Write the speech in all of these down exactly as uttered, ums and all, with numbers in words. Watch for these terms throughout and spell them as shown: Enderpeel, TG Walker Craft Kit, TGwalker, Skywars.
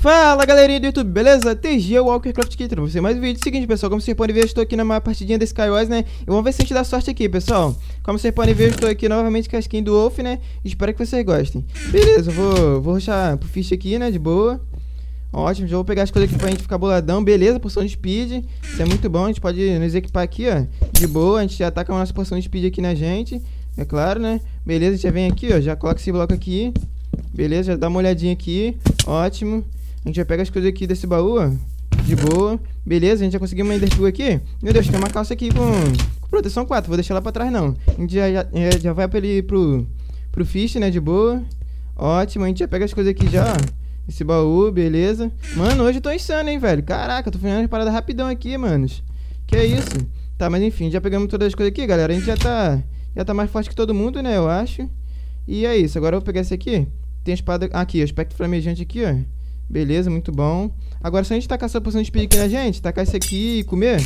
Fala galerinha do YouTube, beleza? T G Walker Craft Kit, pra você mais um vídeo. Seguinte pessoal, como vocês podem ver, eu estou aqui na maior partidinha da Skywars, né? E vamos ver se a gente dá sorte aqui, pessoal. Como vocês podem ver, eu estou aqui novamente com a skin do Wolf, né? Espero que vocês gostem. Beleza, eu vou, vou rushar pro fish aqui, né? De boa. Ótimo, já vou pegar as coisas aqui pra gente ficar boladão. Beleza, porção de speed, isso é muito bom. A gente pode nos equipar aqui, ó, de boa. A gente já ataca a nossa porção de speed aqui na gente, é claro, né? Beleza, a gente já vem aqui, ó, já coloca esse bloco aqui. Beleza, já dá uma olhadinha aqui. Ótimo. A gente já pega as coisas aqui desse baú, ó, de boa. Beleza, a gente já conseguiu uma Enderpeel aqui. Meu Deus, tem uma calça aqui com, com proteção quatro. Vou deixar ela pra trás, não. A gente já, já, já vai pra ele, pro, pro fish, né, de boa. Ótimo, a gente já pega as coisas aqui já, esse baú, beleza. Mano, hoje eu tô insano, hein, velho. Caraca, eu tô fazendo uma parada rapidão aqui, manos. Que é isso? Tá, mas enfim, já pegamos todas as coisas aqui, galera. A gente já tá, já tá mais forte que todo mundo, né, eu acho. E é isso, agora eu vou pegar esse aqui. Tem a espada... Aqui, o espectro flamejante aqui, ó. Beleza, muito bom. Agora, se a gente tacar essa poção de speed aqui na gente, tacar isso aqui e comer,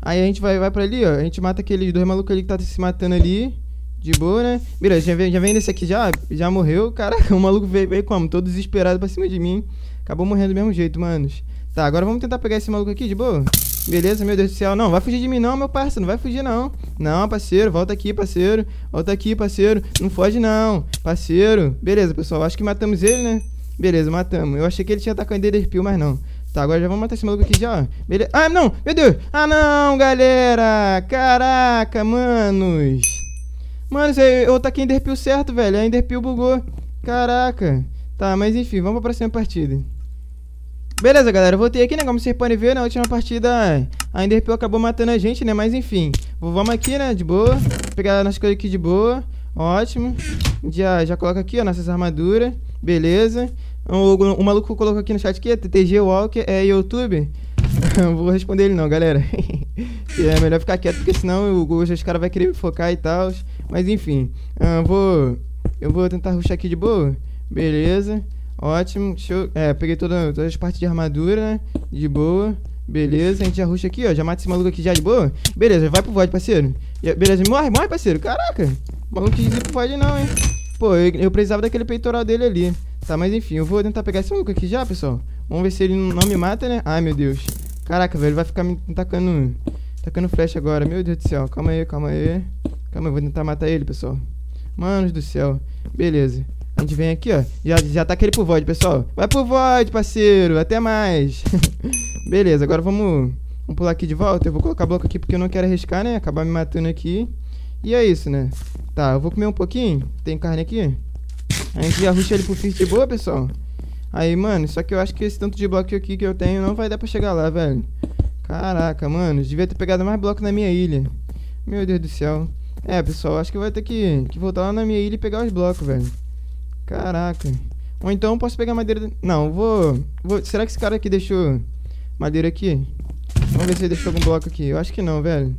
aí a gente vai, vai pra ali, ó. A gente mata aqueles dois malucos ali que tá se matando ali. De boa, né? Beleza, já vem, já vem desse aqui já. Já morreu. Caraca, o maluco veio, veio como? Todo desesperado pra cima de mim. Acabou morrendo do mesmo jeito, manos. Tá, agora vamos tentar pegar esse maluco aqui, de boa. Beleza, meu Deus do céu. Não, vai fugir de mim não, meu parceiro. Não vai fugir não. Não, parceiro. Volta aqui, parceiro. Volta aqui, parceiro. Não foge não, parceiro. Beleza, pessoal. Acho que matamos ele, né? Beleza, matamos. Eu achei que ele tinha atacado o Enderpeel, mas não. Tá, agora já vamos matar esse maluco aqui já. Beleza. Ah, não! Meu Deus! Ah, não, galera! Caraca, manos! Manos, eu, eu taquei Enderpeel certo, velho. A Enderpeel bugou. Caraca. Tá, mas enfim, vamos pra próxima partida. Beleza, galera. Eu voltei aqui, né? Como vocês podem ver, na última partida a Enderpeel acabou matando a gente, né? Mas enfim. Vamos aqui, né? De boa. Vou pegar nossas coisas aqui de boa. Ótimo. Já, já coloca aqui, ó, nossas armaduras. Beleza. O, o, o maluco colocou aqui no chat que T G Walker é YouTube. Não vou responder ele não, galera. É melhor ficar quieto, porque senão o, os caras vão querer me focar e tal. Mas enfim, eu vou, eu vou tentar rushar aqui de boa. Beleza. Ótimo. Deixa eu, é, peguei toda, todas as partes de armadura, né? De boa. Beleza, a gente já rusha aqui, ó. Já mata esse maluco aqui já de boa. Beleza, vai pro void, parceiro. Já, beleza, morre, morre, parceiro. Caraca. O maluco não pro void não, hein. Pô, eu, eu precisava daquele peitoral dele ali. Tá, mas enfim, eu vou tentar pegar esse maluco aqui já, pessoal. Vamos ver se ele não me mata, né? Ai, meu Deus. Caraca, velho, vai ficar me tacando, tacando flecha agora. Meu Deus do céu. Calma aí, calma aí. Calma aí, eu vou tentar matar ele, pessoal. Manos do céu. Beleza. A gente vem aqui, ó. Já, já taca ele pro void, pessoal. Vai pro void, parceiro. Até mais. Beleza, agora vamos, vamos pular aqui de volta. Eu vou colocar bloco aqui porque eu não quero arriscar, né? Acabar me matando aqui. E é isso, né? Tá, eu vou comer um pouquinho. Tem carne aqui. A gente já rusha ele pro fim de boa, pessoal. Aí, mano, só que eu acho que esse tanto de bloco aqui que eu tenho não vai dar pra chegar lá, velho. Caraca, mano, devia ter pegado mais bloco na minha ilha. Meu Deus do céu. É, pessoal, acho que eu vou ter que, que voltar lá na minha ilha e pegar os blocos, velho. Caraca. Ou então eu posso pegar madeira... Não, vou... vou... Será que esse cara aqui deixou madeira aqui? Vamos ver se ele deixou algum bloco aqui. Eu acho que não, velho.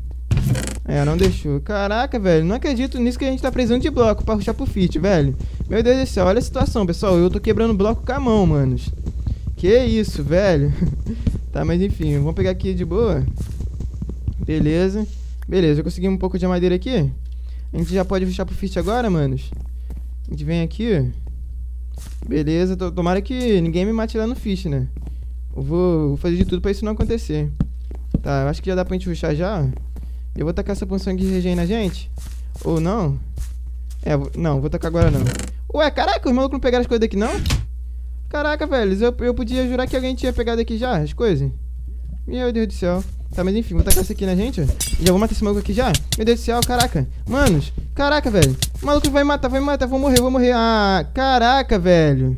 É, não deixou. Caraca, velho, não acredito nisso que a gente tá precisando de bloco pra rushar pro fit, velho. Meu Deus do céu, olha a situação, pessoal. Eu tô quebrando bloco com a mão, manos. Que isso, velho. Tá, mas enfim, vamos pegar aqui de boa. Beleza. Beleza, eu consegui um pouco de madeira aqui. A gente já pode rushar pro fit agora, manos. A gente vem aqui. Beleza, tomara que ninguém me mate lá no fish, né? Eu vou, vou fazer de tudo pra isso não acontecer. Tá, eu acho que já dá pra gente rushar já. Eu vou tacar essa poção aqui de regen na gente. Ou não? É, não, vou tacar agora não. Ué, caraca, os malucos não pegaram as coisas daqui não? Caraca, velho, eu, eu podia jurar que alguém tinha pegado aqui já as coisas. Meu Deus do céu. Tá, mas enfim, vou tacar essa aqui na gente, ó. Já vou matar esse maluco aqui já. Meu Deus do céu, caraca. Manos, caraca, velho. O maluco vai me matar, vai me matar, vou morrer, vou morrer. Ah, caraca, velho.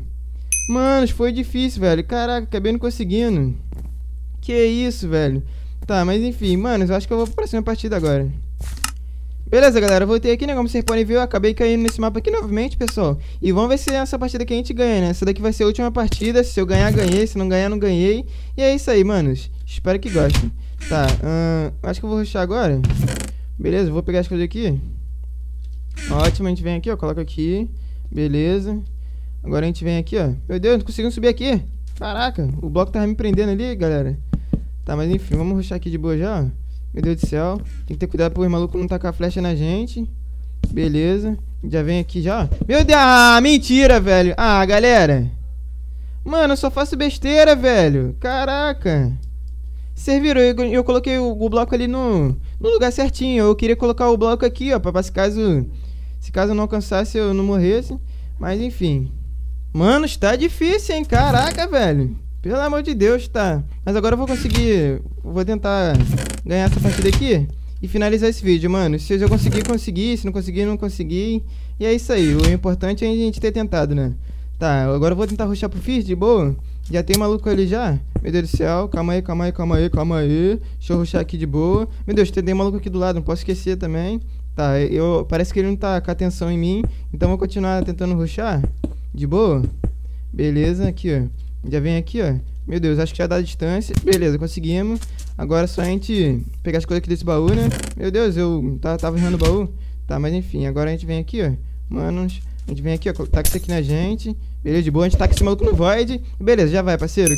Manos, foi difícil, velho. Caraca, acabei não conseguindo. Que isso, velho. Tá, mas enfim, manos, eu acho que eu vou pra próxima partida agora. Beleza, galera, eu voltei aqui, né? Como vocês podem ver, eu acabei caindo nesse mapa aqui novamente, pessoal. E vamos ver se essa partida aqui a gente ganha, né? Essa daqui vai ser a última partida. Se eu ganhar, ganhei. Se não ganhar, não ganhei. E é isso aí, manos. Espero que gostem. Tá, hum, acho que eu vou rushar agora. Beleza, vou pegar as coisas aqui. Ótimo, a gente vem aqui, ó. Coloca aqui. Beleza. Agora a gente vem aqui, ó. Meu Deus, não conseguimos subir aqui. Caraca, o bloco tava me prendendo ali, galera. Tá, mas enfim, vamos rushar aqui de boa já. Meu Deus do céu. Tem que ter cuidado pro maluco não tacar a flecha na gente. Beleza. Já vem aqui já. Meu Deus, ah, mentira, velho. Ah, galera. Mano, eu só faço besteira, velho. Caraca. Vocês viram? Eu, eu coloquei o, o bloco ali no, no lugar certinho. Eu queria colocar o bloco aqui, ó, pra, pra se caso... Se caso eu não alcançasse, eu não morresse. Mas, enfim. Mano, está difícil, hein? Caraca, velho. Pelo amor de Deus, tá. Mas agora eu vou conseguir... Vou tentar ganhar essa partida aqui e finalizar esse vídeo, mano. Se eu conseguir, consegui. Se não conseguir, não consegui. E é isso aí. O importante é a gente ter tentado, né? Tá, agora eu vou tentar rushar pro First de boa. Já tem maluco ali já? Meu Deus do céu. Calma aí, calma aí, calma aí, calma aí. Deixa eu rushar aqui de boa. Meu Deus, tem maluco aqui do lado. Não posso esquecer também. Tá, eu... Parece que ele não tá com atenção em mim. Então vou continuar tentando rushar de boa. Beleza, aqui, ó. Já vem aqui, ó. Meu Deus, acho que já dá a distância. Beleza, conseguimos. Agora é só a gente pegar as coisas aqui desse baú, né? Meu Deus, eu tava errando o baú. Tá, mas enfim, agora a gente vem aqui, ó. Manos, a gente vem aqui, ó. Taca isso aqui na gente. Beleza, de boa. A gente taca esse maluco no void. Beleza, já vai, parceiro.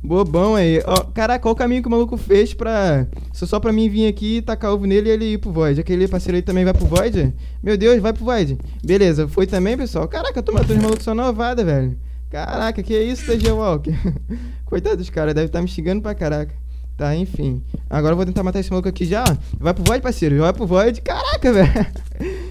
Bobão aí. Ó, caraca, olha o caminho que o maluco fez pra... Só pra mim vir aqui e tacar ovo nele e ele ir pro void. Aquele parceiro aí também vai pro void? Meu Deus, vai pro void. Beleza, foi também, pessoal. Caraca, eu tô matando os malucos só na ovada, velho. Caraca, que isso, T G Walker. Coitado dos caras, deve estar me xingando pra caraca. Tá, enfim. Agora eu vou tentar matar esse maluco aqui já. Vai pro void, parceiro. Vai pro void. Caraca, velho.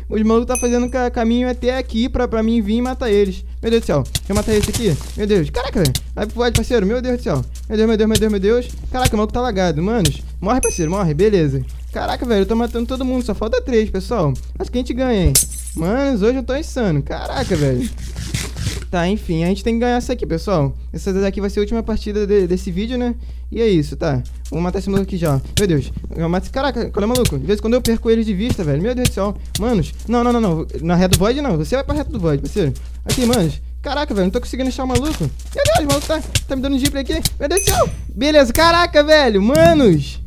Os malucos tá fazendo ca caminho até aqui pra, pra mim vir e matar eles. Meu Deus do céu. Deixa eu matar esse aqui. Meu Deus. Caraca, velho. Vai pro void, parceiro. Meu Deus do céu. Meu Deus, meu Deus, meu Deus, meu Deus. Caraca, o maluco tá lagado. Manos, morre, parceiro. Morre. Beleza. Caraca, velho. Eu tô matando todo mundo. Só falta três, pessoal. Acho que a gente ganha, hein. Manos, hoje eu tô insano. Caraca, velho. Tá, enfim, a gente tem que ganhar essa aqui, pessoal. Essa daqui vai ser a última partida de, desse vídeo, né? E é isso, tá. Vou matar esse maluco aqui já. Meu Deus. Eu mato esse... Caraca, qual é o maluco? De vez em quando eu perco ele de vista, velho. Meu Deus do céu. Manos. Não, não, não, não. Na reta do void, não. Você vai pra reta do void, parceiro. Aqui, manos. Caraca, velho. Não tô conseguindo achar o maluco. Meu Deus, o maluco tá, tá me dando jipe aqui. Meu Deus do céu. Beleza. Caraca, velho. Manos.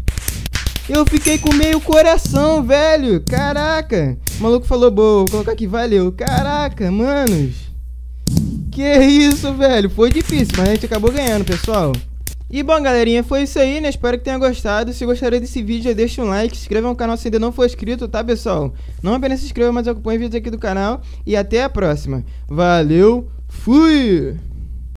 Eu fiquei com meio coração, velho. Caraca. O maluco falou, boa. Vou colocar aqui. Valeu. Caraca, manos. Que isso, velho. Foi difícil, mas a gente acabou ganhando, pessoal. E, bom, galerinha, foi isso aí, né? Espero que tenha gostado. Se gostaram desse vídeo, já deixa um like. Se inscreva no canal se ainda não for inscrito, tá, pessoal? Não apenas se inscreva, mas acompanhe vídeos aqui do canal. E até a próxima. Valeu, fui!